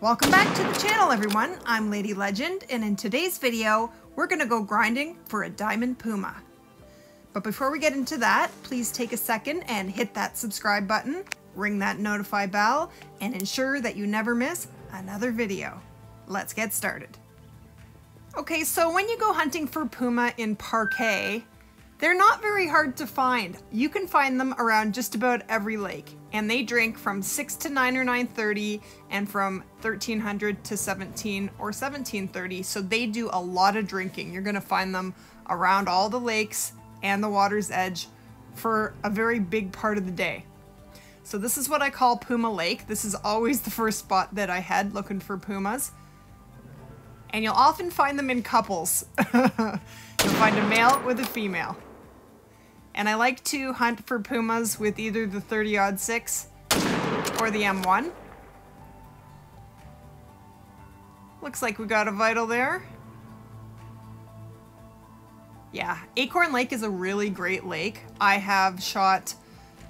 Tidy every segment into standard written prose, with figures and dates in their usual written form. Welcome back to the channel, everyone. I'm Lady Legend, and in today's video, we're gonna go grinding for a diamond puma. But before we get into that, please take a second and hit that subscribe button, ring that notify bell, and ensure that you never miss another video. Let's get started. Okay, so when you go hunting for puma in parquet, they're not very hard to find. You can find them around just about every lake, and they drink from 6 to 9 or 9:30 and from 1300 to 17 or 17:30, so they do a lot of drinking. You're gonna find them around all the lakes and the water's edge for a very big part of the day. So this is what I call Puma Lake. This is always the first spot that I head looking for pumas. And you'll often find them in couples. You'll find a male with a female. And I like to hunt for pumas with either the 30-06 or the M1. Looks like we got a vital there. Yeah, Acorn Lake is a really great lake. I have shot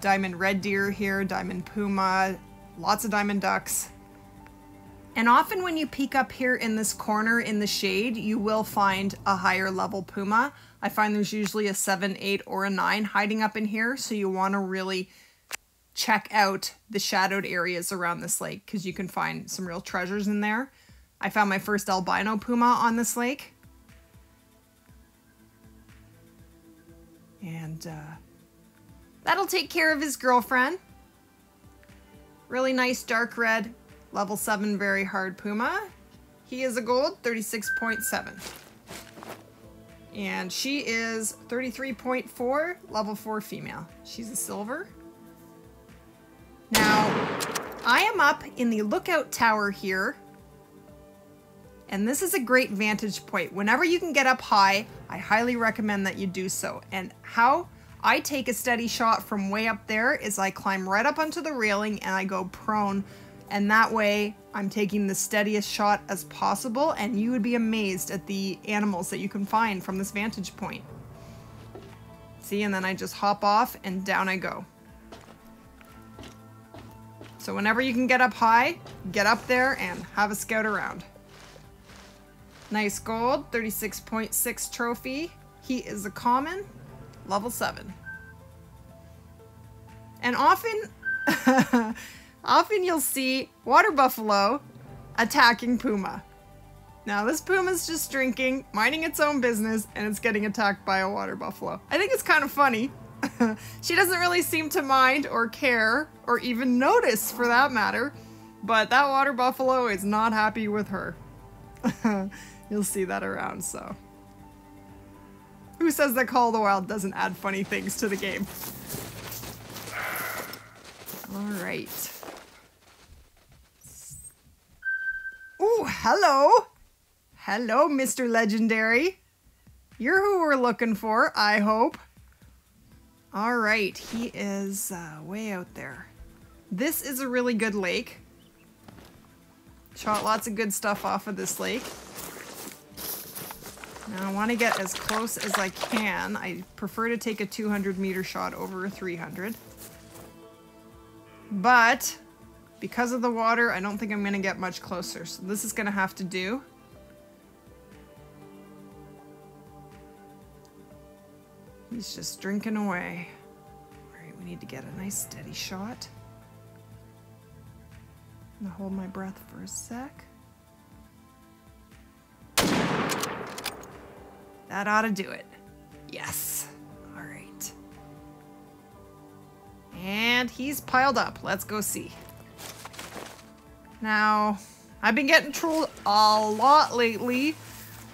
diamond red deer here, diamond puma, lots of diamond ducks. And often when you peek up here in this corner in the shade, you will find a higher level puma. I find there's usually a 7, 8, or a 9 hiding up in here, so you want to really check out the shadowed areas around this lake because you can find some real treasures in there. I found my first albino puma on this lake. And that'll take care of his girlfriend. Really nice dark red. Level 7 very hard puma. He is a gold, 36.7. And she is 33.4, level 4 female. She's a silver. Now, I am up in the lookout tower here. And this is a great vantage point. Whenever you can get up high, I highly recommend that you do so. And how I take a steady shot from way up there is I climb right up onto the railing and I go prone. And that way I'm taking the steadiest shot as possible, and you would be amazed at the animals that you can find from this vantage point. See, and then I just hop off and down I go. So whenever you can get up high, get up there and have a scout around. Nice gold, 36.6 trophy. He is a common, level 7. And often... Often you'll see water buffalo attacking puma. Now this puma's just drinking, minding its own business, and it's getting attacked by a water buffalo. I think it's kind of funny. She doesn't really seem to mind or care or even notice for that matter, but that water buffalo is not happy with her. You'll see that around, so. Who says that Call of the Wild doesn't add funny things to the game? All right. Ooh, hello! Hello, Mr. Legendary. You're who we're looking for, I hope. All right, he is way out there. This is a really good lake. Shot lots of good stuff off of this lake. Now I want to get as close as I can. I prefer to take a 200-meter shot over a 300. But because of the water, I don't think I'm gonna get much closer. So this is gonna have to do. He's just drinking away. All right, we need to get a nice steady shot. I'm gonna hold my breath for a sec. That ought to do it. Yes. All right. And he's piled up. Let's go see. Now, I've been getting trolled a lot lately,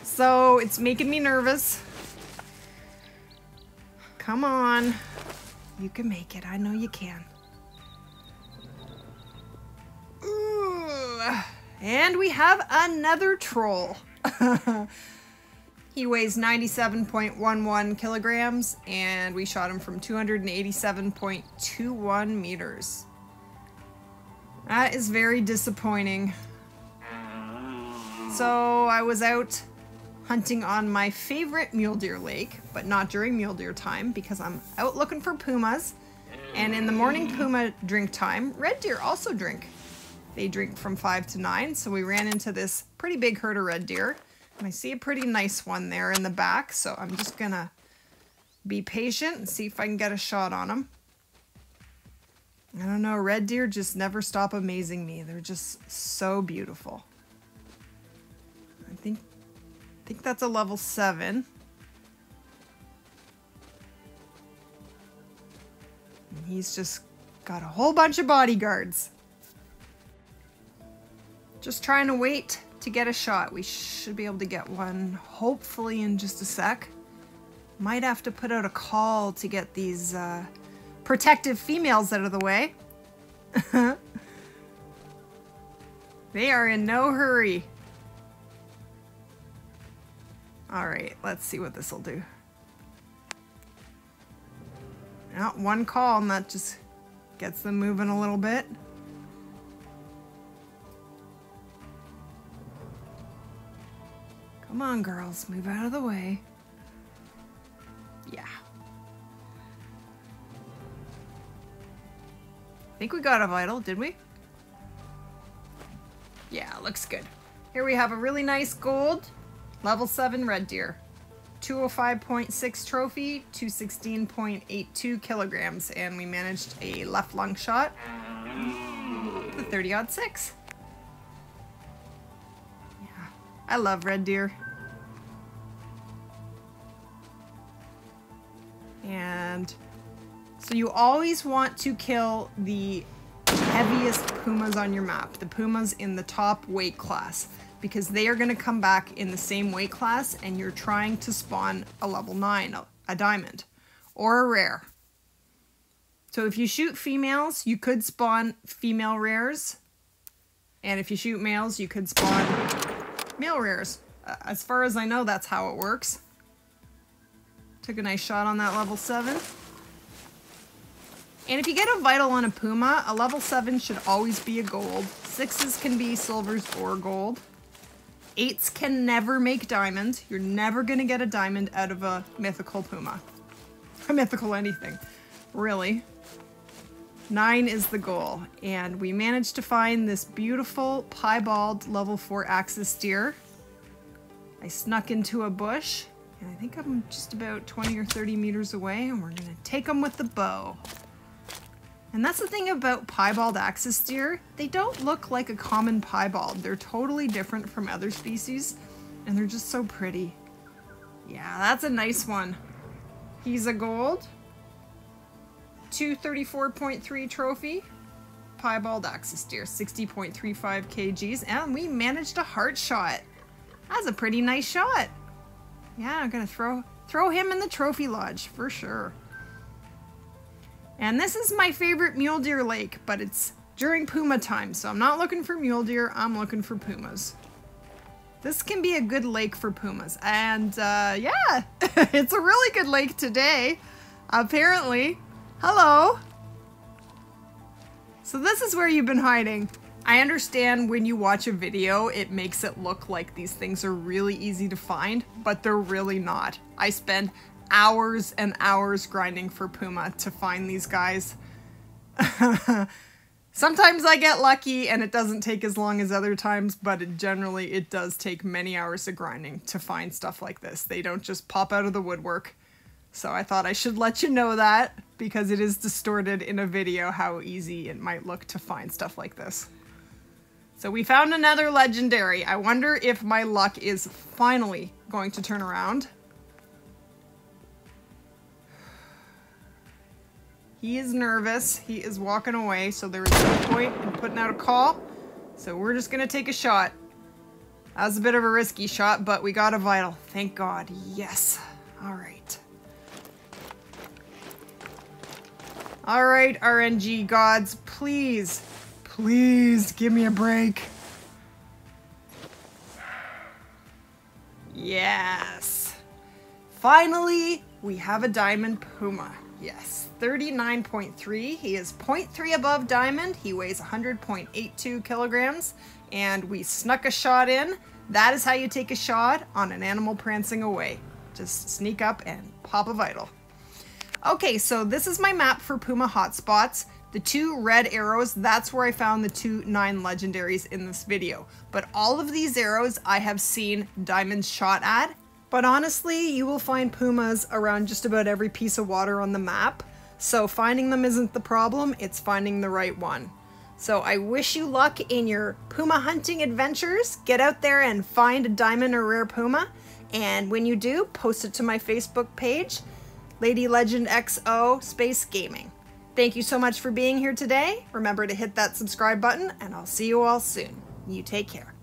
so it's making me nervous. Come on. You can make it. I know you can. Ooh, and we have another troll. He weighs 97.11 kilograms, and we shot him from 287.21 meters. That is very disappointing. So I was out hunting on my favorite mule deer lake, but not during mule deer time because I'm out looking for pumas. And in the morning puma drink time, red deer also drink. They drink from 5 to 9. So we ran into this pretty big herd of red deer. And I see a pretty nice one there in the back. So I'm just going to be patient and see if I can get a shot on them. I don't know, red deer just never stop amazing me. They're just so beautiful. I think that's a level 7. And he's just got a whole bunch of bodyguards. Just trying to wait to get a shot. We should be able to get one hopefully in just a sec. Might have to put out a call to get these protective females out of the way. They are in no hurry. All right, let's see what this will do. Now, one call and that just gets them moving a little bit. Come on, girls, move out of the way. Yeah. I think we got a vital, did we? Yeah, looks good. Here we have a really nice gold, level 7 red deer. 205.6 trophy, 216.82 kilograms, and we managed a left lung shot with a 30-06. Yeah, I love red deer. And so you always want to kill the heaviest pumas on your map, the pumas in the top weight class, because they are going to come back in the same weight class and you're trying to spawn a level 9, a diamond, or a rare. So if you shoot females, you could spawn female rares, and if you shoot males, you could spawn male rares. As far as I know, that's how it works. Took a nice shot on that level 7. And if you get a vital on a puma, a level 7 should always be a gold. 6s can be silvers or gold. 8s can never make diamonds. You're never going to get a diamond out of a mythical puma. A mythical anything, really. 9 is the goal. And we managed to find this beautiful piebald level 4 axis deer. I snuck into a bush. And I think I'm just about 20 or 30 meters away, and we're gonna take them with the bow. And that's the thing about piebald axis deer. They don't look like a common piebald. They're totally different from other species, and they're just so pretty. Yeah, that's a nice one. He's a gold. 234.3 trophy. Piebald axis deer, 60.35 kgs, and we managed a heart shot. That's a pretty nice shot. Yeah, I'm gonna throw him in the trophy lodge for sure. And this is my favorite mule deer lake, but it's during puma time, so I'm not looking for mule deer, I'm looking for pumas. This can be a good lake for pumas, and yeah, it's a really good lake today, apparently. Hello! So this is where you've been hiding. I understand when you watch a video, it makes it look like these things are really easy to find, but they're really not. I spend hours and hours grinding for puma to find these guys. Sometimes I get lucky and it doesn't take as long as other times, but generally it does take many hours of grinding to find stuff like this. They don't just pop out of the woodwork. So I thought I should let you know that, because it is distorted in a video how easy it might look to find stuff like this. So we found another legendary. I wonder if my luck is finally going to turn around. He is nervous. He is walking away, so there is no point in putting out a call. So we're just gonna take a shot. That was a bit of a risky shot, but we got a vital. Thank God, yes. All right. All right, RNG gods, please. Please give me a break. Yes. Finally, we have a diamond puma. Yes, 39.3. He is 0.3 above diamond. He weighs 100.82 kilograms. And we snuck a shot in. That is how you take a shot on an animal prancing away. Just sneak up and pop a vital. Okay, so this is my map for puma hotspots. The The two red arrows, that's where I found the 2 9 legendaries in this video. But all of these arrows I have seen diamonds shot at. But honestly, you will find pumas around just about every piece of water on the map. So finding them isn't the problem, it's finding the right one. So I wish you luck in your puma hunting adventures. Get out there and find a diamond or rare puma. And when you do, post it to my Facebook page, Lady Legend XO Space Gaming. Thank you so much for being here today. Remember to hit that subscribe button, and I'll see you all soon. You take care.